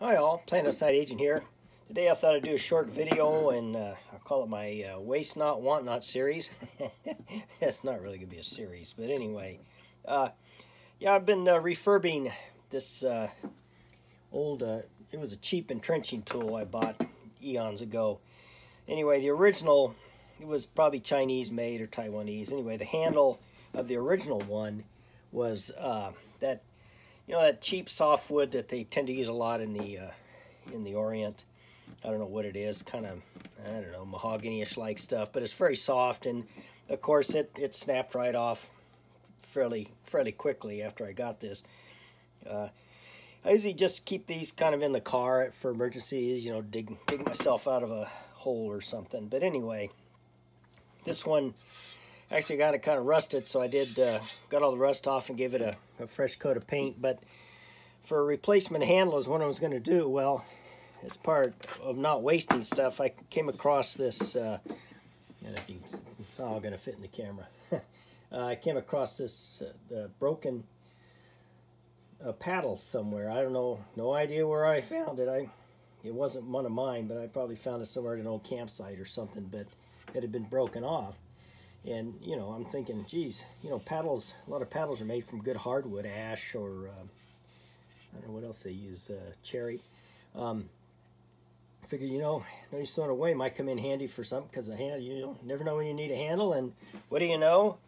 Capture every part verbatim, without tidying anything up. Hi all, Planetside Agent here. Today I thought I'd do a short video and uh, I'll call it my uh, Waste Not, Want Not series. It's not really going to be a series, but anyway. Uh, yeah, I've been uh, refurbing this uh, old, uh, it was a cheap entrenching tool I bought eons ago. Anyway, the original, it was probably Chinese made or Taiwanese. Anyway, the handle of the original one was uh, that You know, that cheap softwood that they tend to use a lot in the uh, in the Orient. I don't know what it is, kind of, I don't know, mahogany-ish like stuff, but it's very soft, and of course it, it snapped right off fairly fairly quickly after I got this. Uh, I usually just keep these kind of in the car for emergencies, you know, dig, dig myself out of a hole or something. But anyway, this one actually got it kind of rusted, so I did uh, got all the rust off and gave it a, a fresh coat of paint. But for a replacement handle is what I was going to do. Well, as part of not wasting stuff, I came across this. Uh, and if you, it's all going to fit in the camera. uh, I came across this uh, the broken uh, paddle somewhere. I don't know, no idea where I found it. I it wasn't one of mine, but I probably found it somewhere at an old campsite or something. But it had been broken off. And, you know, I'm thinking, geez, you know, paddles, a lot of paddles are made from good hardwood, ash, or, uh, I don't know what else they use, uh, cherry. Um, I figure, you know, no use throwing it away, might come in handy for something, because the handle, you know, never know when you need a handle, and what do you know?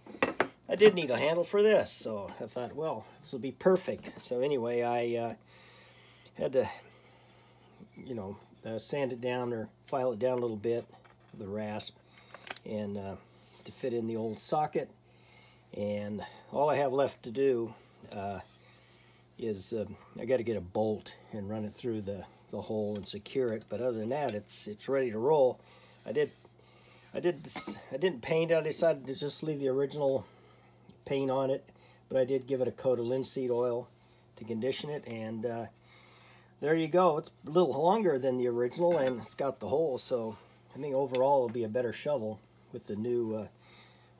I did need a handle for this, so I thought, well, this will be perfect. So anyway, I uh, had to, you know, uh, sand it down or file it down a little bit, the rasp, and, uh, to fit in the old socket, and all I have left to do uh, is uh, I got to get a bolt and run it through the the hole and secure it. But other than that, it's it's ready to roll. I did I did I didn't paint it. I decided to just leave the original paint on it, but I did give it a coat of linseed oil to condition it, and uh, there you go. It's a little longer than the original, and it's got the hole. So I think overall it'll be a better shovel with the new uh,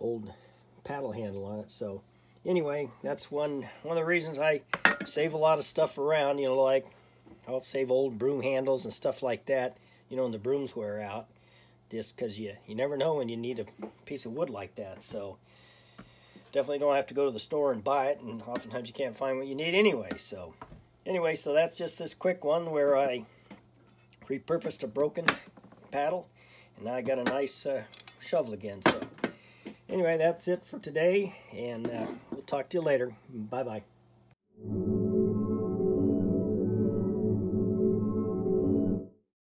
old paddle handle on it. So anyway, that's one one of the reasons I save a lot of stuff around, you know, like I'll save old broom handles and stuff like that, you know, when the brooms wear out, just because you, you never know when you need a piece of wood like that. So definitely don't have to go to the store and buy it, and oftentimes you can't find what you need anyway. So anyway, so that's just this quick one where I repurposed a broken paddle, and now I got a nice uh, shovel again. So anyway, that's it for today, and uh, we'll talk to you later. Bye bye.